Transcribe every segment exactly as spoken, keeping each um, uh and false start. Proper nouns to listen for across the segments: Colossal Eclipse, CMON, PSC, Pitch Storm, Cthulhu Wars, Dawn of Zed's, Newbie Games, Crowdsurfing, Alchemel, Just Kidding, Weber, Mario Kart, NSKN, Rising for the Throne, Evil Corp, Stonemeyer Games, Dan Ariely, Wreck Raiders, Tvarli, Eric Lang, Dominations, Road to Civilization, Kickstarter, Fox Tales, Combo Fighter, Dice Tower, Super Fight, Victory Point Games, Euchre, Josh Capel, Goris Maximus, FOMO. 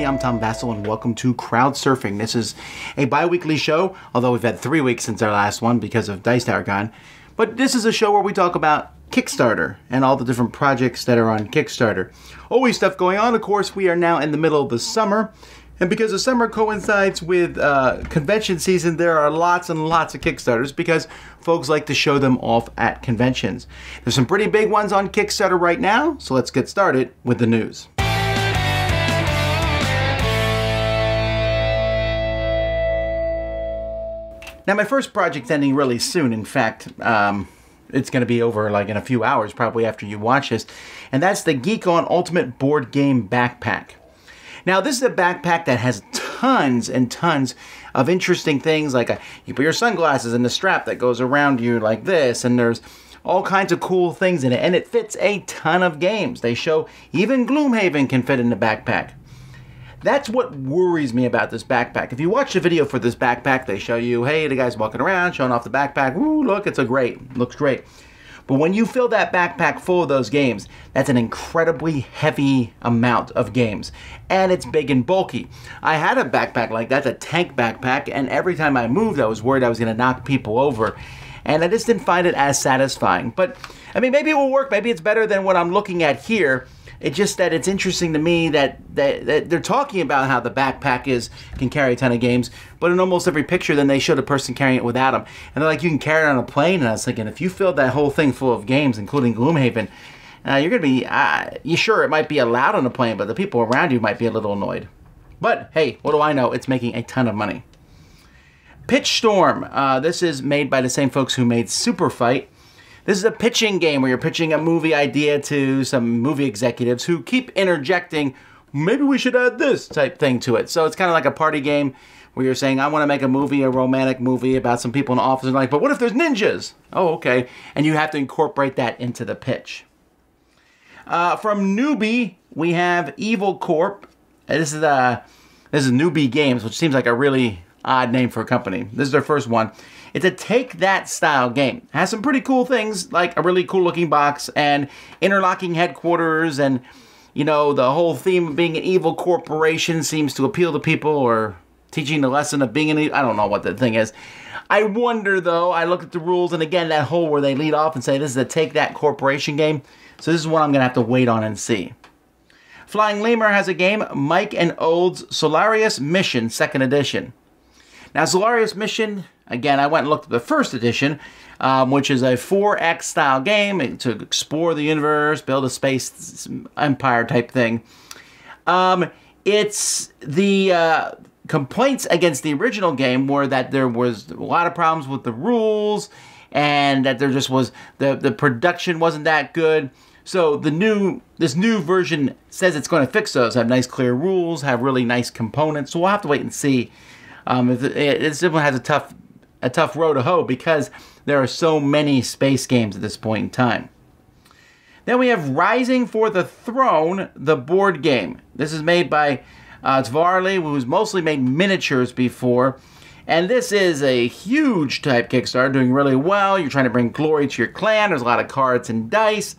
everybody, I'm Tom Vasel and welcome to Crowdsurfing. This is a bi-weekly show, although we've had three weeks since our last one because of Dice Tower gone. But this is a show where we talk about Kickstarter and all the different projects that are on Kickstarter. Always stuff going on. Of course, we are now in the middle of the summer, and because the summer coincides with uh, convention season, there are lots and lots of Kickstarters because folks like to show them off at conventions. There's some pretty big ones on Kickstarter right now, so let's get started with the news. Now, my first project's ending really soon. In fact, um, it's going to be over like in a few hours, probably after you watch this. And that's the Geekon Ultimate Board Game Backpack. Now, this is a backpack that has tons and tons of interesting things. Like a, you put your sunglasses in the strap that goes around you like this, and there's all kinds of cool things in it. And it fits a ton of games. They show even Gloomhaven can fit in the backpack. That's what worries me about this backpack. If you watch the video for this backpack, they show you, hey, the guy's walking around, showing off the backpack. Woo, look, it's a great, looks great. But when you fill that backpack full of those games, that's an incredibly heavy amount of games. And it's big and bulky. I had a backpack like that, a tank backpack, and every time I moved, I was worried I was gonna knock people over. And I just didn't find it as satisfying. But, I mean, maybe it will work. Maybe it's better than what I'm looking at here. It's just that it's interesting to me that, that, that they're talking about how the backpack is can carry a ton of games, but in almost every picture, then they showed a person carrying it without them. And they're like, you can carry it on a plane. And I was thinking, if you filled that whole thing full of games, including Gloomhaven, uh, you're going to be, uh, you sure, it might be allowed on a plane, but the people around you might be a little annoyed. But hey, what do I know? It's making a ton of money. Pitch Storm. Uh, this is made by the same folks who made Super Fight. This is a pitching game where you're pitching a movie idea to some movie executives who keep interjecting, maybe we should add this type thing to it. So it's kind of like a party game where you're saying, I want to make a movie, a romantic movie about some people in the office. And like, but what if there's ninjas? Oh, okay. And you have to incorporate that into the pitch. Uh, from Newbie, we have Evil Corp. This is, uh, this is Newbie Games, which seems like a really odd name for a company. This is their first one. It's a take that style game. It has some pretty cool things like a really cool looking box and interlocking headquarters, and you know, the whole theme of being an evil corporation seems to appeal to people, or teaching the lesson of being an evil, I don't know what the thing is. I wonder though, I look at the rules, and again that hole where they lead off and say this is a take that corporation game. So this is one I'm gonna have to wait on and see. Flying Lemur has a game, Mike and Old's Solaris Mission second Edition. Now, Solaris Mission, again, I went and looked at the first edition, um, which is a four X style game to explore the universe, build a space empire type thing. Um, it's the uh, complaints against the original game were that there was a lot of problems with the rules, and that there just was, the, the production wasn't that good. So the new, this new version says it's going to fix those, have nice clear rules, have really nice components, so we'll have to wait and see. Um, this one has a tough, a tough row to hoe because there are so many space games at this point in time. Then we have Rising for the Throne, the board game. This is made by uh, Tvarli, who's mostly made miniatures before. And this is a huge type Kickstarter, doing really well. You're trying to bring glory to your clan. There's a lot of cards and dice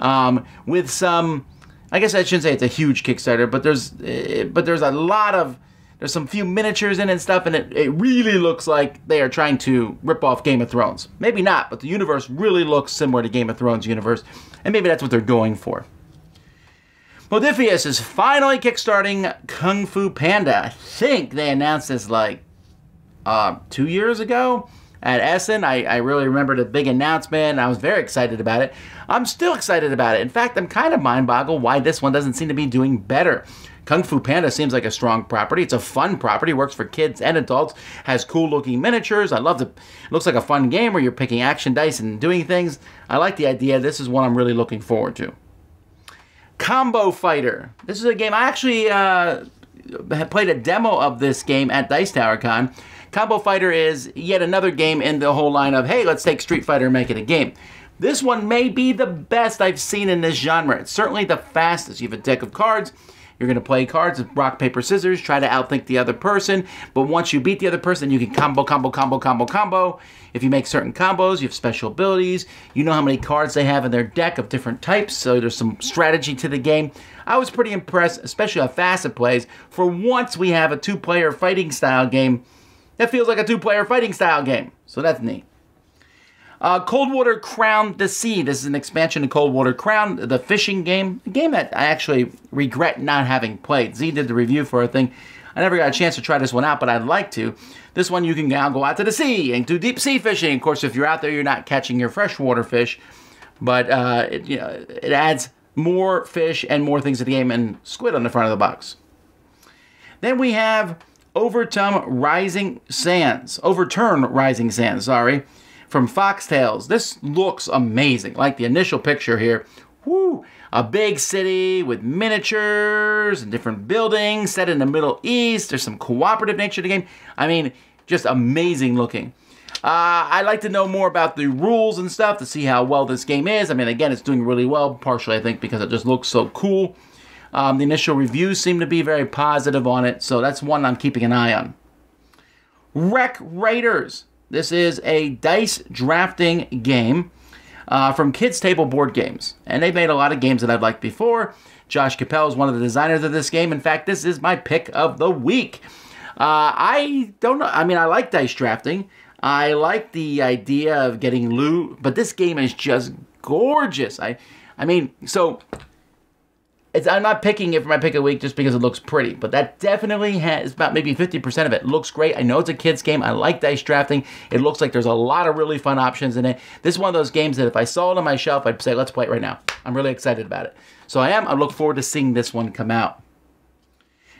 um, with some, I guess I shouldn't say it's a huge Kickstarter, but there's, uh, but there's a lot of, there's some few miniatures in it and stuff, and it, it really looks like they are trying to rip off Game of Thrones. Maybe not, but the universe really looks similar to Game of Thrones universe, and maybe that's what they're going for. Modiphius is finally kickstarting Kung Fu Panda. I think they announced this like uh, two years ago at Essen. I, I really remembered a big announcement, and I was very excited about it. I'm still excited about it. In fact, I'm kind of mind-boggled why this one doesn't seem to be doing better. Kung Fu Panda seems like a strong property. It's a fun property, works for kids and adults, has cool looking miniatures. I love the, it looks like a fun game where you're picking action dice and doing things. I like the idea. This is one I'm really looking forward to. Combo Fighter. This is a game, I actually uh, played a demo of this game at Dice Tower Con. Combo Fighter is yet another game in the whole line of, hey, let's take Street Fighter and make it a game. This one may be the best I've seen in this genre. It's certainly the fastest. You have a deck of cards. You're going to play cards with rock, paper, scissors, try to outthink the other person, but once you beat the other person, you can combo, combo, combo, combo, combo. If you make certain combos, you have special abilities. You know how many cards they have in their deck of different types, so there's some strategy to the game. I was pretty impressed, especially how fast it plays. For once, we have a two-player fighting style game that feels like a two-player fighting style game, so that's neat. Uh, Coldwater Crown the Sea. This is an expansion to Coldwater Crown, the fishing game. A game that I actually regret not having played. Z did the review for a thing. I never got a chance to try this one out, but I'd like to. This one you can now go out to the sea and do deep sea fishing. Of course, if you're out there, you're not catching your freshwater fish, but uh, it, you know, it adds more fish and more things to the game, and squid on the front of the box. Then we have Overturn Rising Sands. Overturn Rising Sands, sorry, from Fox Tales. This looks amazing, like the initial picture here. Woo! A big city with miniatures and different buildings set in the Middle East. There's some cooperative nature to the game. I mean, just amazing looking. Uh, I'd like to know more about the rules and stuff to see how well this game is. I mean, again, it's doing really well, partially, I think, because it just looks so cool. Um, the initial reviews seem to be very positive on it, so that's one I'm keeping an eye on. Wreck Raiders. This is a dice drafting game uh, from Kids Table Board Games. And they've made a lot of games that I've liked before. Josh Capel is one of the designers of this game. In fact, this is my pick of the week. Uh, I don't know. I mean, I like dice drafting. I like the idea of getting loot, but this game is just gorgeous. I I mean, so it's, I'm not picking it for my pick of the week just because it looks pretty, but that definitely has about maybe fifty percent of it. It looks great. I know it's a kid's game. I like dice drafting. It looks like there's a lot of really fun options in it. This is one of those games that if I saw it on my shelf, I'd say, let's play it right now. I'm really excited about it. So I am. I look forward to seeing this one come out.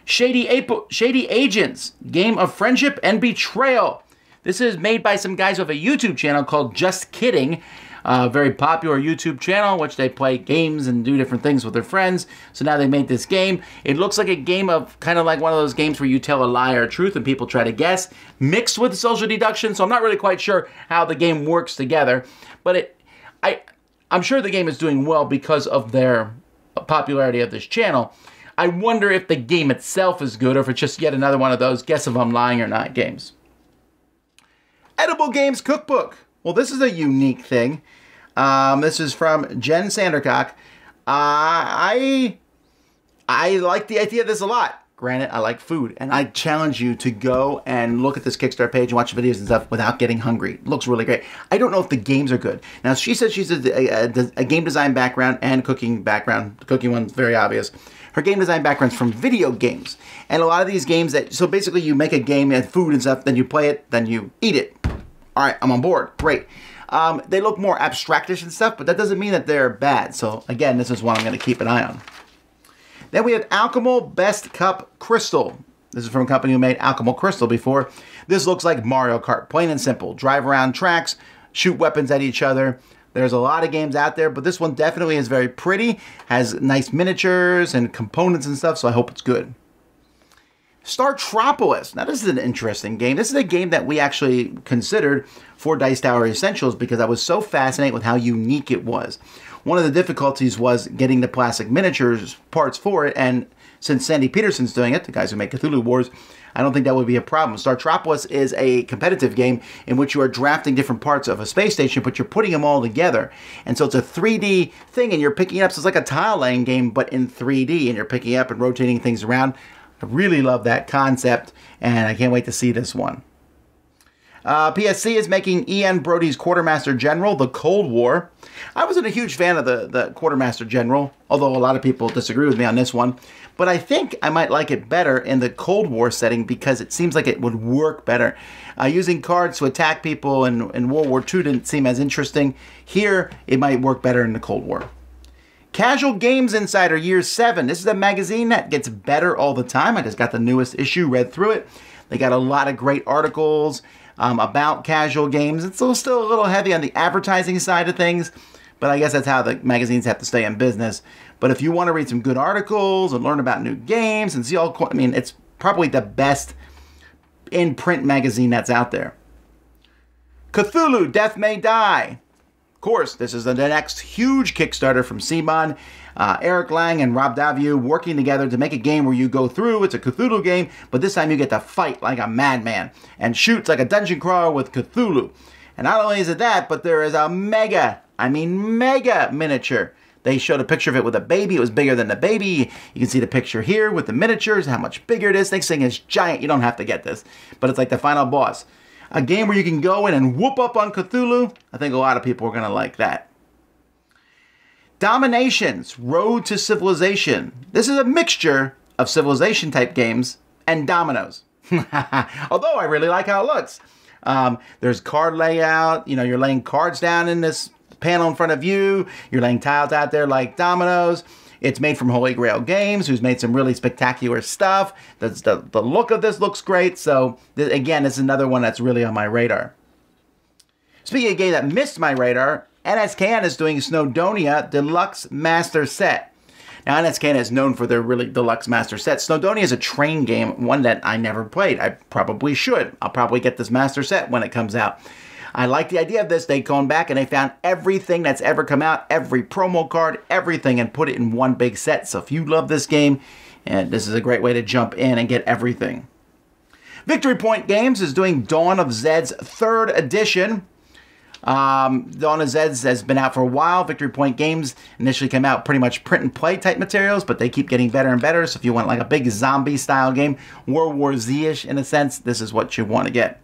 Shady, Apo Shady Agents, Game of Friendship and Betrayal. This is made by some guys who have a YouTube channel called Just Kidding. A very popular YouTube channel, which they play games and do different things with their friends. So now they made this game. It looks like a game of kind of like one of those games where you tell a lie or a truth and people try to guess, mixed with social deduction. So I'm not really quite sure how the game works together. But it, I, I'm sure the game is doing well because of their popularity of this channel. I wonder if the game itself is good or if it's just yet another one of those guess if I'm lying or not games. Edible Games Cookbook. Well, this is a unique thing. Um, this is from Jen Sandercock. Uh, I I like the idea of this a lot. Granted, I like food, and I challenge you to go and look at this Kickstarter page and watch videos and stuff without getting hungry. It looks really great. I don't know if the games are good. Now, she says she's a, a, a game design background and cooking background. The cooking one's very obvious. Her game design background's from video games. And a lot of these games that, so basically you make a game and food and stuff, then you play it, then you eat it. All right, I'm on board. Great. Um, they look more abstractish and stuff, but that doesn't mean that they're bad. So, again, this is one I'm going to keep an eye on. Then we have Alchemel Best Cup Crystal. This is from a company who made Alchemel Crystal before. This looks like Mario Kart, plain and simple. Drive around tracks, shoot weapons at each other. There's a lot of games out there, but this one definitely is very pretty, has nice miniatures and components and stuff, so I hope it's good. Startropolis. Now, this is an interesting game. This is a game that we actually considered for Dice Tower Essentials because I was so fascinated with how unique it was. One of the difficulties was getting the plastic miniatures parts for it, and since Sandy Peterson's doing it, the guys who make Cthulhu Wars, I don't think that would be a problem. Startropolis is a competitive game in which you are drafting different parts of a space station, but you're putting them all together. And so it's a three D thing, and you're picking it up. So it's like a tile laying game, but in three D, and you're picking up and rotating things around. I really love that concept, and I can't wait to see this one. Uh, P S C is making E N Brody's Quartermaster General, The Cold War. I wasn't a huge fan of the, the Quartermaster General, although a lot of people disagree with me on this one. But I think I might like it better in the Cold War setting because it seems like it would work better. Uh, using cards to attack people in, in World War Two didn't seem as interesting. Here, it might work better in the Cold War. Casual Games Insider Year seven. This is a magazine that gets better all the time. I just got the newest issue, read through it. They got a lot of great articles um, about casual games. It's still, still a little heavy on the advertising side of things, but I guess that's how the magazines have to stay in business. But if you want to read some good articles and learn about new games and see all... I mean, it's probably the best in-print magazine that's out there. Cthulhu, Death May Die. course, this is the next huge Kickstarter from C M O N. Uh, Eric Lang and Rob Daviau working together to make a game where you go through. It's a Cthulhu game, but this time you get to fight like a madman and shoot like a dungeon crawler with Cthulhu. And not only is it that, but there is a mega, I mean mega miniature. They showed a picture of it with a baby. It was bigger than the baby. You can see the picture here with the miniatures, how much bigger it is. Next thing is giant. You don't have to get this, but it's like the final boss. A game where you can go in and whoop up on Cthulhu. I think a lot of people are going to like that. Dominations, Road to Civilization. This is a mixture of Civilization type games and dominoes. Although I really like how it looks. Um, there's card layout. You know, you're laying cards down in this panel in front of you. You're laying tiles out there like dominoes. It's made from Holy Grail Games, who's made some really spectacular stuff. The, the, the look of this looks great. So th again, it's another one that's really on my radar. Speaking of a game that missed my radar, N S K N is doing Snowdonia Deluxe Master Set. Now, N S K N is known for their really deluxe master set. Snowdonia is a train game, one that I never played. I probably should. I'll probably get this master set when it comes out. I like the idea of this. They've gone back and they found everything that's ever come out, every promo card, everything, and put it in one big set. So if you love this game, and this is a great way to jump in and get everything. Victory Point Games is doing Dawn of Zed's third edition. Um, Dawn of Zed's has been out for a while. Victory Point Games initially came out pretty much print and play type materials, but they keep getting better and better. So if you want like a big zombie style game, World War Z-ish in a sense, this is what you want to get.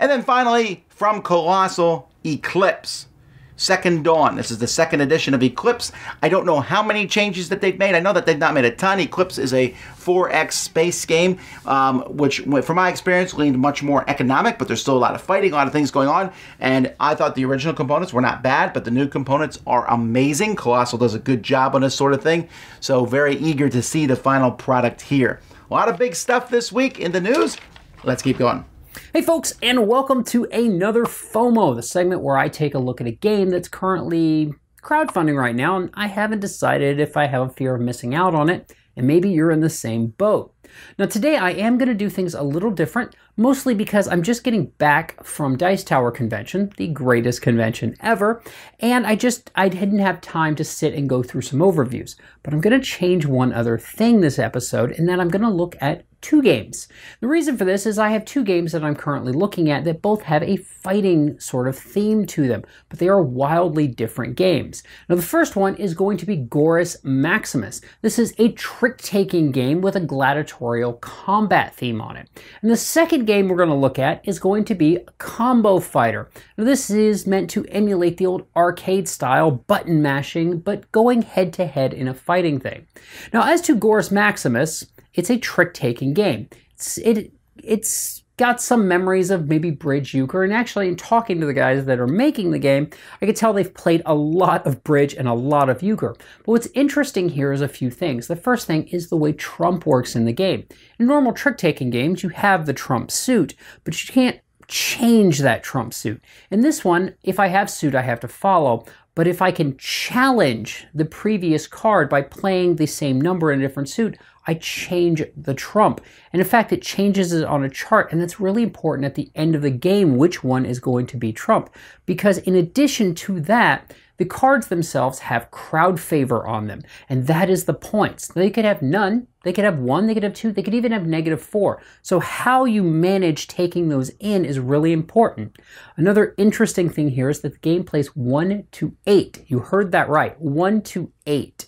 And then finally, from Colossal, Eclipse, Second Dawn. This is the second edition of Eclipse. I don't know how many changes that they've made. I know that they've not made a ton. Eclipse is a four X space game, um, which from my experience leaned much more economic, but there's still a lot of fighting, a lot of things going on. And I thought the original components were not bad, but the new components are amazing. Colossal does a good job on this sort of thing. So very eager to see the final product here. A lot of big stuff this week in the news. Let's keep going. Hey folks, and welcome to another FOMO, the segment where I take a look at a game that's currently crowdfunding right now, and I haven't decided if I have a fear of missing out on it, and maybe you're in the same boat. Now today I am going to do things a little different, mostly because I'm just getting back from Dice Tower convention, the greatest convention ever, and I just, I didn't have time to sit and go through some overviews. But I'm going to change one other thing this episode, and then I'm going to look at two games. The reason for this is I have two games that I'm currently looking at that both have a fighting sort of theme to them, but they are wildly different games. Now the first one is going to be Goris Maximus. This is a trick-taking game with a gladiatorial combat theme on it. And the second game we're going to look at is going to be Combo Fighter. Now this is meant to emulate the old arcade style button mashing, but going head-to-head in a fighting thing. Now as to Goris Maximus, it's a trick-taking game. It's, it, it's got some memories of maybe Bridge Euchre, and actually in talking to the guys that are making the game, I could tell they've played a lot of Bridge and a lot of Euchre. But what's interesting here is a few things. The first thing is the way trump works in the game. In normal trick-taking games, you have the trump suit, but you can't change that trump suit. In this one, if I have suit, I have to follow. But if I can challenge the previous card by playing the same number in a different suit, I change the trump. And in fact, it changes it on a chart, and that's really important at the end of the game, which one is going to be trump. Because in addition to that, the cards themselves have crowd favor on them, and that is the points. They could have none, they could have one, they could have two, they could even have negative four. So how you manage taking those in is really important. Another interesting thing here is that the game plays one to eight. You heard that right, one to eight.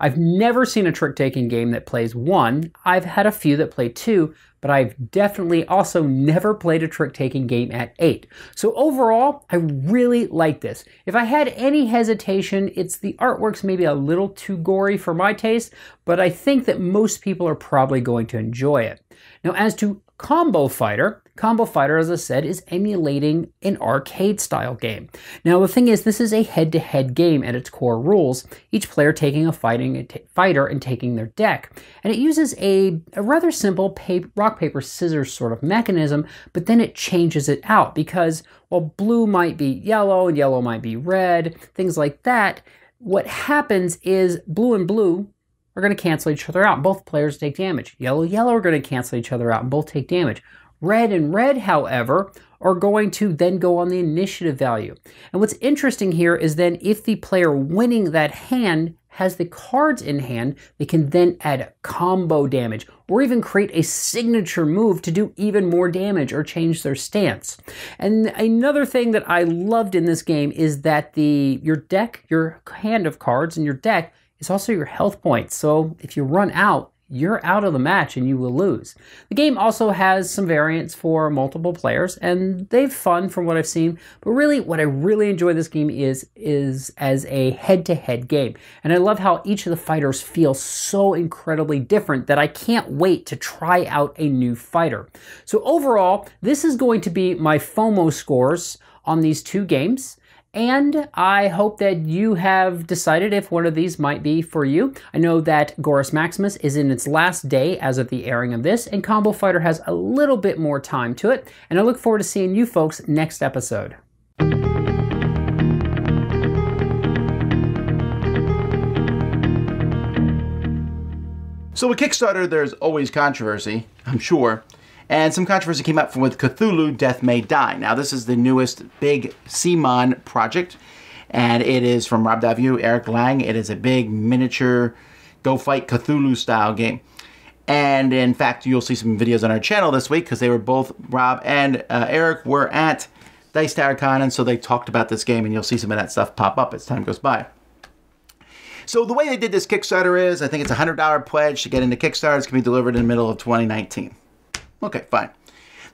I've never seen a trick-taking game that plays one. I've had a few that play two, but I've definitely also never played a trick-taking game at eight. So overall, I really like this. If I had any hesitation, it's the artwork's maybe a little too gory for my taste, but I think that most people are probably going to enjoy it. Now, as to Combo Fighter, Combo Fighter, as I said, is emulating an arcade-style game. Now, the thing is, this is a head-to-head game at its core rules, each player taking a fighting fighter and taking their deck. And it uses a, a rather simple paper, rock, paper, scissors sort of mechanism, but then it changes it out because, while blue might be yellow and yellow might be red, things like that, what happens is blue and blue are going to cancel each other out. Both players take damage. Yellow, yellow are going to cancel each other out and both take damage. Red and red, however, are going to then go on the initiative value. And what's interesting here is then if the player winning that hand has the cards in hand, they can then add combo damage or even create a signature move to do even more damage or change their stance. And another thing that I loved in this game is that the your deck, your hand of cards in your deck is also your health points. So if you run out, you're out of the match and you will lose. The game also has some variants for multiple players and they've fun from what I've seen, but really what I really enjoy this game is, is as a head-to-head game. And I love how each of the fighters feel so incredibly different that I can't wait to try out a new fighter. So overall, this is going to be my FOMO scores on these two games. And I hope that you have decided if one of these might be for you. I know that Goris Maximus is in its last day as of the airing of this, and Combo Fighter has a little bit more time to it. And I look forward to seeing you folks next episode. So with Kickstarter, there's always controversy, I'm sure. And some controversy came up with Cthulhu, Death May Die. Now, this is the newest big C M O N project, and it is from Rob Daviau, Eric Lang. It is a big miniature Go Fight Cthulhu style game. And in fact, you'll see some videos on our channel this week because they were both, Rob and uh, Eric, were at Dice Tower Con, and so they talked about this game, and you'll see some of that stuff pop up as time goes by. So the way they did this Kickstarter is, I think it's a one hundred dollar pledge to get into Kickstarter. It's going to be delivered in the middle of twenty nineteen. Okay, fine.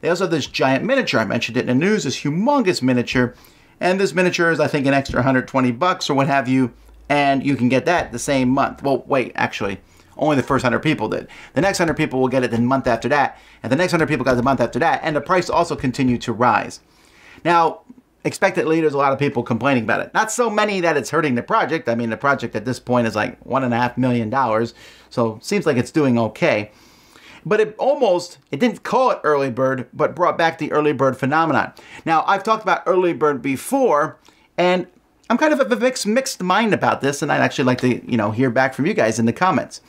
They also have this giant miniature. I mentioned it in the news, this humongous miniature. And this miniature is, I think, an extra one hundred twenty bucks or what have you. And you can get that the same month. Well, wait, actually, only the first one hundred people did. The next one hundred people will get it the month after that. And the next one hundred people got it the month after that. And the price also continued to rise. Now, expectedly, there's a lot of people complaining about it. Not so many that it's hurting the project. I mean, the project at this point is like one and a half million dollars. So it seems like it's doing okay. But it almost, it didn't call it early bird, but brought back the early bird phenomenon. Now, I've talked about early bird before, and I'm kind of of a mixed, mixed mind about this, and I'd actually like to, you know, hear back from you guys in the comments.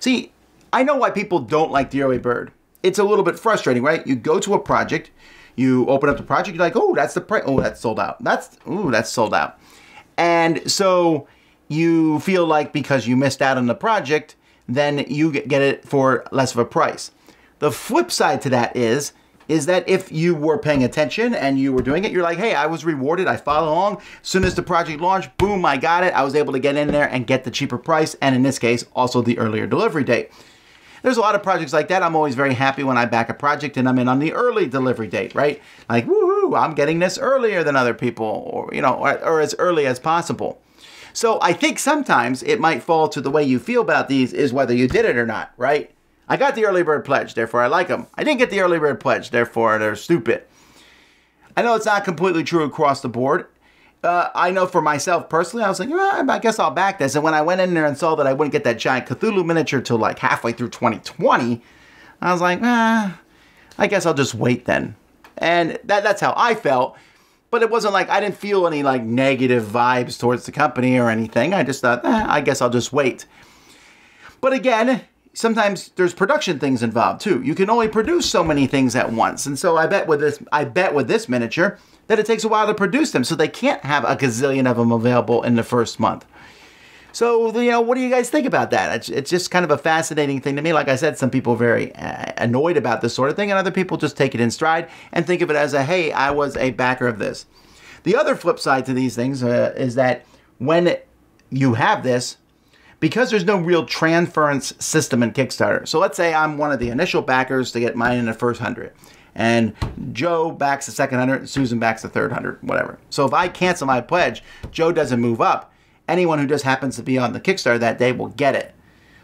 See, I know why people don't like the early bird. It's a little bit frustrating, right? You go to a project, you open up the project, you're like, oh, that's the price, oh, that's sold out. That's, ooh, that's sold out. And so you feel like because you missed out on the project, then you get it for less of a price. The flip side to that is, is that if you were paying attention and you were doing it, you're like, hey, I was rewarded, I followed along. As soon as the project launched, boom, I got it. I was able to get in there and get the cheaper price, and in this case, also the earlier delivery date. There's a lot of projects like that. I'm always very happy when I back a project and I'm in on the early delivery date, right? Like, woohoo, I'm getting this earlier than other people, or, you know, or, or as early as possible. So I think sometimes it might fall to the way you feel about these is whether you did it or not, right? I got the early bird pledge, therefore I like them. I didn't get the early bird pledge, therefore they're stupid. I know it's not completely true across the board. Uh, I know for myself personally, I was like, well, I guess I'll back this. And when I went in there and saw that I wouldn't get that giant Cthulhu miniature till like halfway through twenty twenty, I was like, ah, I guess I'll just wait then. And that, that's how I felt. But it wasn't like, I didn't feel any like negative vibes towards the company or anything. I just thought, eh, I guess I'll just wait. But again, sometimes there's production things involved too. You can only produce so many things at once. And so I bet with this, I bet with this miniature that it takes a while to produce them. So they can't have a gazillion of them available in the first month. So, you know, what do you guys think about that? It's, it's just kind of a fascinating thing to me. Like I said, some people are very uh, annoyed about this sort of thing, and other people just take it in stride and think of it as a, hey, I was a backer of this. The other flip side to these things uh, is that when you have this, because there's no real transference system in Kickstarter. So let's say I'm one of the initial backers to get mine in the first hundred. And Joe backs the second hundred, and Susan backs the third hundred, whatever. So if I cancel my pledge, Joe doesn't move up. Anyone who just happens to be on the Kickstarter that day will get it.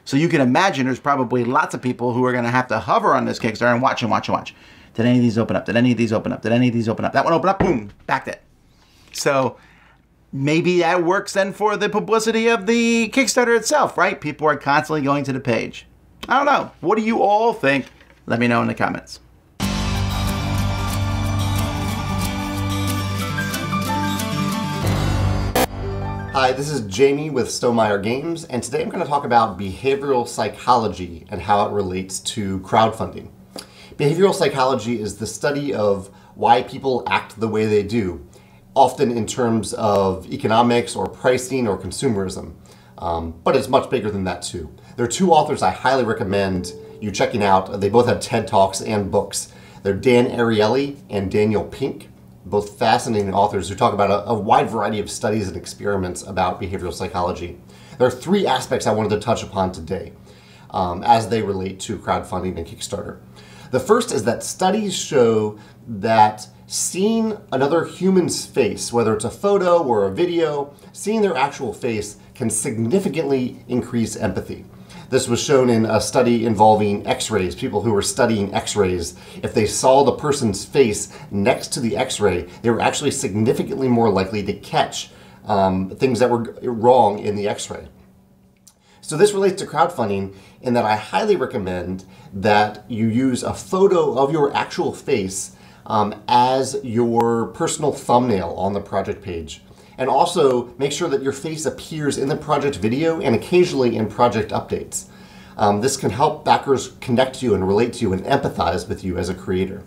So you can imagine there's probably lots of people who are going to have to hover on this Kickstarter and watch and watch and watch. Did any of these open up? Did any of these open up? Did any of these open up? That one opened up, boom, backed it. So maybe that works then for the publicity of the Kickstarter itself, right? People are constantly going to the page. I don't know. What do you all think? Let me know in the comments. Hi, this is Jamie with Stonemeyer Games, and today I'm going to talk about behavioral psychology and how it relates to crowdfunding. Behavioral psychology is the study of why people act the way they do, often in terms of economics or pricing or consumerism. Um, but it's much bigger than that too. There are two authors I highly recommend you checking out. They both have TED Talks and books. They're Dan Ariely and Daniel Pink, both fascinating authors who talk about a, a wide variety of studies and experiments about behavioral psychology. There are three aspects I wanted to touch upon today um, as they relate to crowdfunding and Kickstarter. The first is that studies show that seeing another human's face, whether it's a photo or a video, seeing their actual face can significantly increase empathy. This was shown in a study involving x-rays. People who were studying x-rays, if they saw the person's face next to the x-ray, they were actually significantly more likely to catch um, things that were wrong in the x-ray. So this relates to crowdfunding in that I highly recommend that you use a photo of your actual face um, as your personal thumbnail on the project page. And also make sure that your face appears in the project video and occasionally in project updates. Um, this can help backers connect to you and relate to you and empathize with you as a creator.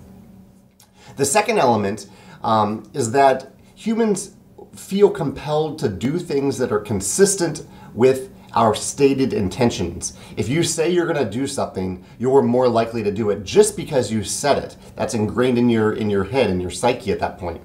The second element um, is that humans feel compelled to do things that are consistent with our stated intentions. If you say you're going to do something, you're more likely to do it just because you said it. That's ingrained in your, in your head and your psyche at that point.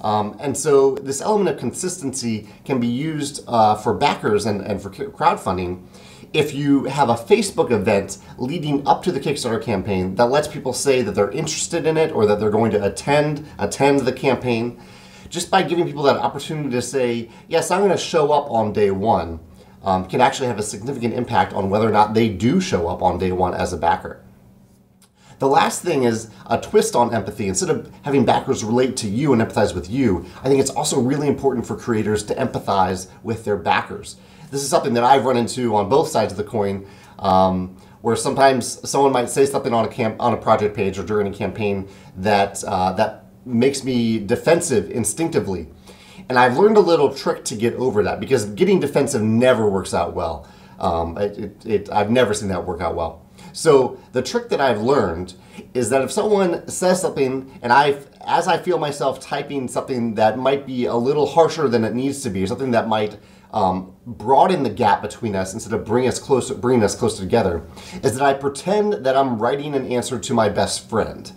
Um, and so this element of consistency can be used uh, for backers and, and for crowdfunding if you have a Facebook event leading up to the Kickstarter campaign that lets people say that they're interested in it or that they're going to attend, attend the campaign. Just by giving people that opportunity to say, yes, I'm going to show up on day one, um, can actually have a significant impact on whether or not they do show up on day one as a backer. The last thing is a twist on empathy. Instead of having backers relate to you and empathize with you, I think it's also really important for creators to empathize with their backers. This is something that I've run into on both sides of the coin, um, where sometimes someone might say something on a camp on a project page or during a campaign that uh, that makes me defensive instinctively, and I've learned a little trick to get over that because getting defensive never works out well. Um, it, it, it, I've never seen that work out well. So the trick that I've learned is that if someone says something and I, as I feel myself typing something that might be a little harsher than it needs to be, or something that might um, broaden the gap between us instead of bring us closer, bringing us closer together, is that I pretend that I'm writing an answer to my best friend.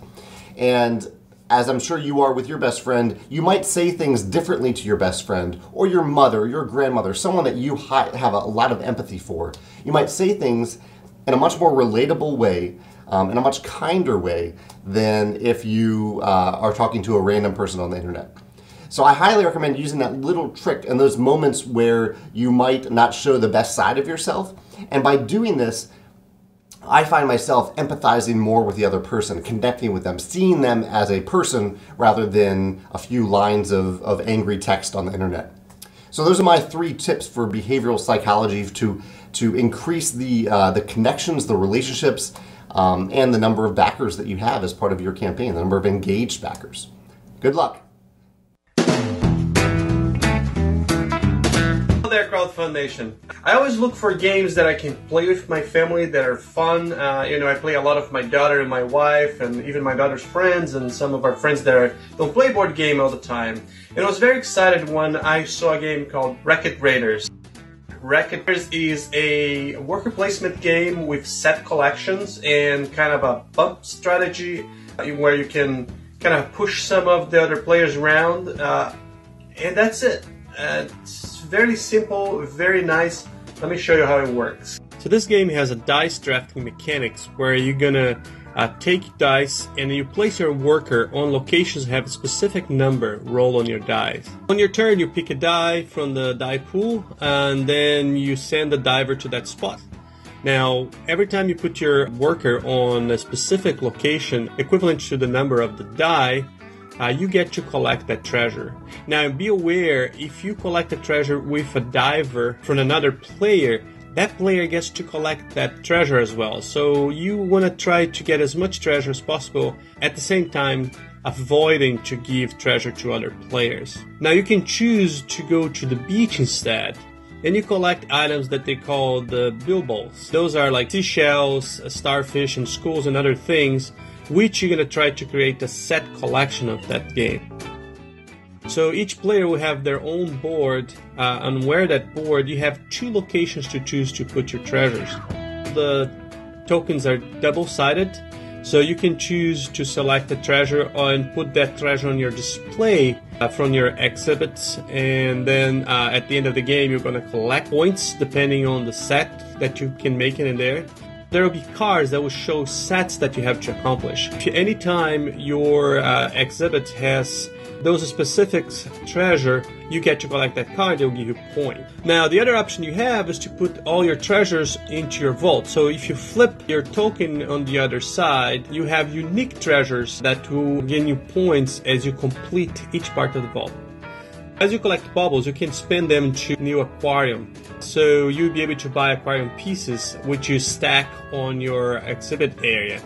And as I'm sure you are with your best friend, you might say things differently to your best friend or your mother, your grandmother, someone that you have a lot of empathy for. You might say things in a much more relatable way, um, in a much kinder way than if you uh, are talking to a random person on the internet. So I highly recommend using that little trick in those moments where you might not show the best side of yourself. And by doing this, I find myself empathizing more with the other person, connecting with them, seeing them as a person rather than a few lines of, of angry text on the internet. So those are my three tips for behavioral psychology to to increase the, uh, the connections, the relationships, um, and the number of backers that you have as part of your campaign, the number of engaged backers. Good luck. Hello there, Crowdfund Nation. I always look for games that I can play with my family that are fun. Uh, you know, I play a lot of my daughter and my wife and even my daughter's friends and some of our friends that don't play board game all the time. And I was very excited when I saw a game called Racket Raiders. Racket Raiders is a worker placement game with set collections and kind of a bump strategy where you can kind of push some of the other players around, uh, and that's it. Uh, it's very simple, very nice. Let me show you how it works. So this game has a dice drafting mechanics where you're gonna uh, take dice and you place your worker on locations that have a specific number roll on your dice. On your turn you pick a die from the die pool and then you send the diver to that spot. Now every time you put your worker on a specific location equivalent to the number of the die, Uh, you get to collect that treasure. Now be aware, if you collect a treasure with a diver from another player, that player gets to collect that treasure as well. So you want to try to get as much treasure as possible, at the same time avoiding to give treasure to other players. Now you can choose to go to the beach instead, and you collect items that they call the bilboes. Those are like seashells, starfish, and skulls and other things which you're going to try to create a set collection of that game. So each player will have their own board, uh, and where that board, you have two locations to choose to put your treasures. The tokens are double-sided, so you can choose to select a treasure and put that treasure on your display uh, from your exhibits, and then uh, at the end of the game you're going to collect points depending on the set that you can make in there. There will be cards that will show sets that you have to accomplish. Anytime your uh, exhibit has those specific treasure, you get to collect that card, they'll give you a point. Now, the other option you have is to put all your treasures into your vault. So if you flip your token on the other side, you have unique treasures that will gain you points as you complete each part of the vault. As you collect bubbles, you can spin them to new aquarium. So you'll be able to buy aquarium pieces, which you stack on your exhibit area.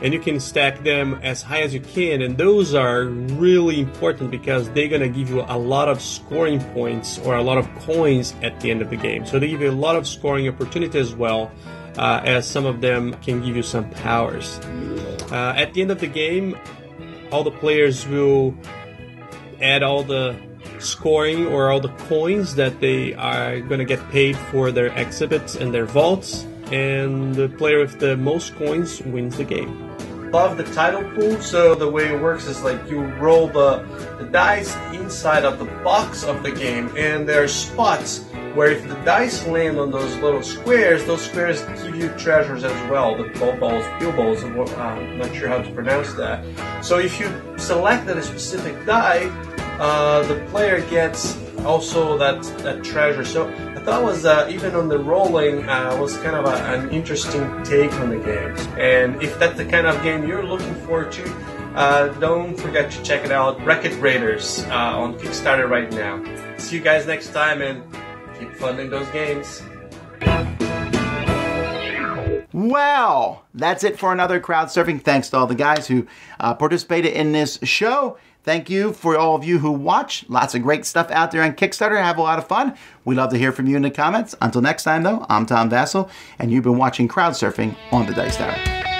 And you can stack them as high as you can, and those are really important because they're going to give you a lot of scoring points or a lot of coins at the end of the game. So they give you a lot of scoring opportunity as well, uh, as some of them can give you some powers. Uh, at the end of the game, all the players will add all the scoring or all the coins that they are going to get paid for their exhibits and their vaults, and the player with the most coins wins the game. Above the title pool, so the way it works is like you roll the, the dice inside of the box of the game, and there are spots where if the dice land on those little squares, those squares give you treasures as well, the balls, pill balls, I'm not sure how to pronounce that. So if you select a specific die, uh, the player gets also that, that treasure. So that was uh, even on the rolling uh, was kind of a, an interesting take on the game. And if that's the kind of game you're looking forward to, uh, don't forget to check it out. Wreck-It Raiders uh, on Kickstarter right now. See you guys next time, and keep funding those games. Wow, that's it for another Crowdsurfing. Thanks to all the guys who uh, participated in this show. Thank you for all of you who watch. Lots of great stuff out there on Kickstarter. Have a lot of fun. We love to hear from you in the comments. Until next time, though, I'm Tom Vasel, and you've been watching Crowdsurfing on the Dice Tower.